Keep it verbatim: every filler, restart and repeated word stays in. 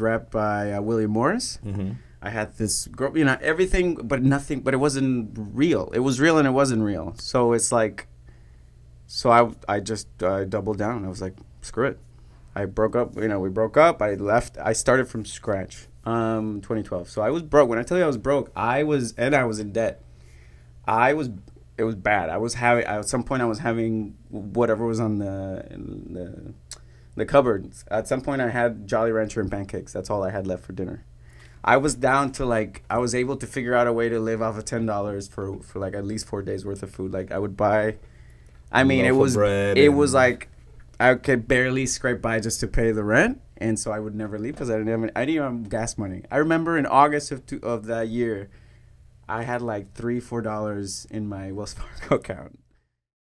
wrapped by uh, William Morris. Mm-hmm. I had this girl, you know, everything, but nothing, but it wasn't real. It was real and it wasn't real. So it's like, so I, I just uh, doubled down. I was like, screw it. I broke up, you know, we broke up. I left, I started from scratch, um, twenty twelve. So I was broke. When I tell you I was broke, I was, and I was in debt. I was, it was bad. I was having, at some point I was having whatever was on the, the, the cupboard. At some point I had Jolly Rancher and pancakes. That's all I had left for dinner. I was down to like, I was able to figure out a way to live off of ten dollars for, for like at least four days worth of food. Like I would buy, I mean, it was, it was like, I could barely scrape by just to pay the rent. And so I would never leave because I didn't have, I didn't even have gas money. I remember in August of, two, of that year, I had like three, four dollars in my Wells Fargo account.